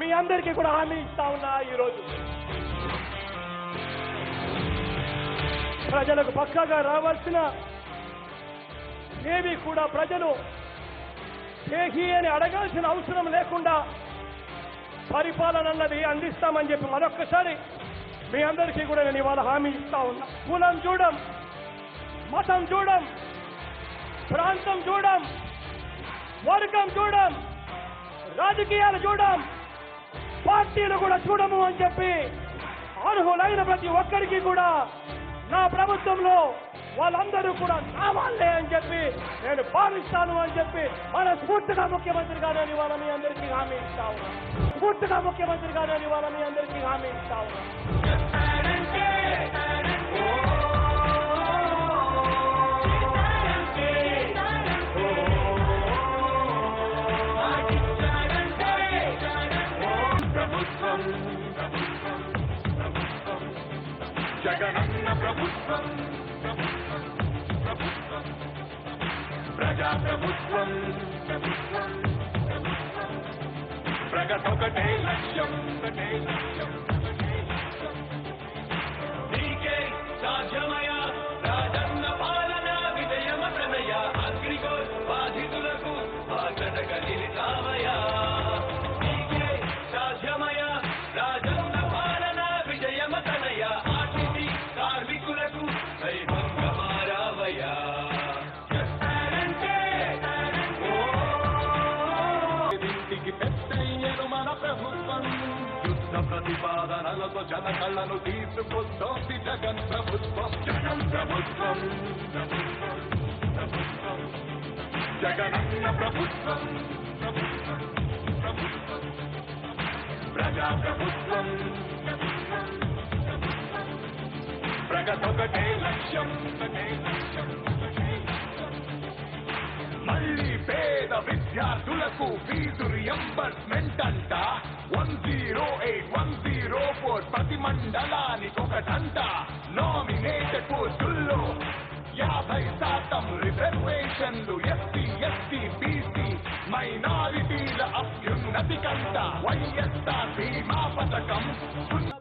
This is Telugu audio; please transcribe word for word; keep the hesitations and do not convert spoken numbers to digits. మీ అందరికీ కూడా హామీ ఇస్తా ఉన్నా ఈ రోజు ప్రజలకు పక్కాగా రావాల్సిన ఏవి కూడా ప్రజలు చేహి అని అడగాల్సిన అవసరం లేకుండా పరిపాలన అన్నది అందిస్తామని చెప్పి మరొక్కసారి మీ అందరికీ కూడా నేను ఇవాళ హామీ ఇస్తా ఉన్నా. కులం చూడం, మతం చూడం, ప్రాంతం చూడం, వర్గం చూడం, రాజకీయాలు చూడం, పార్టీలు కూడా చూడము అని చెప్పి అర్హులైన ప్రతి ఒక్కరికి కూడా నా ప్రభుత్వంలో వాళ్ళందరూ కూడా కావాలే అని చెప్పి నేను భావిస్తాను అని చెప్పి మనస్ఫూర్తిగా ముఖ్యమంత్రిగా నేను ఇవాళ మీ అందరికీ హామీ ఇస్తా ఉన్నా. స్ఫూర్తిగా ముఖ్యమంత్రిగా నేను ఇవాళ మీ అందరికీ హామీ ఇస్తా ఉన్నా. జగనన్న ప్రభుత్వం, ప్రభుత్వం, ప్రభుత్వం, ప్రజా ప్రభుత్వం, ప్రభుత్వం, ప్రభుత్వం, ప్రగతి ఒకటే లక్ష్యం, ఒకటే లక్ష్యం, ఒకటే లక్ష్యం. నీకే సాధ్యమయ రాజన్న పాలన విజయమ ప్రణయ అగ్రిగో బాధితులకు బాధ కలిగితామయ. నీకే సాధ్యమయ రాజన్న పాలన విజయమ ప్రణయ ప్రతిపాదనలతో జన కళ్ళను తీసుకొస్తోంది జగన్ ప్రభుత్వం. జగన్ ప్రభుత్వం, ప్రభుత్వం, ప్రభుత్వం, జగనన్న ప్రభుత్వం, ప్రభుత్వం, ప్రభుత్వం, ప్రజా ప్రభుత్వం, ప్రభుత్వం, ప్రభుత్వం, ప్రగతి ఒకటే లక్ష్యం, ఒకటే లక్ష్యం, ఒకటే లక్ష్యం. మళ్ళీ పేద విద్యార్థులకు ఫీజు రియంబర్స్మెంట్ అంట one zero eight one zero four ప్రతి మండలానికి ఒకటంట. నామినేటెడ్ పోస్టుల్లో యాభై శాతం రిజర్వేషన్లు ఎస్సీ, ఎస్టీ, బీసీ మైనారిటీల అభ్యున్నతి కంట. వైఎస్ఆర్ బీమా పథకం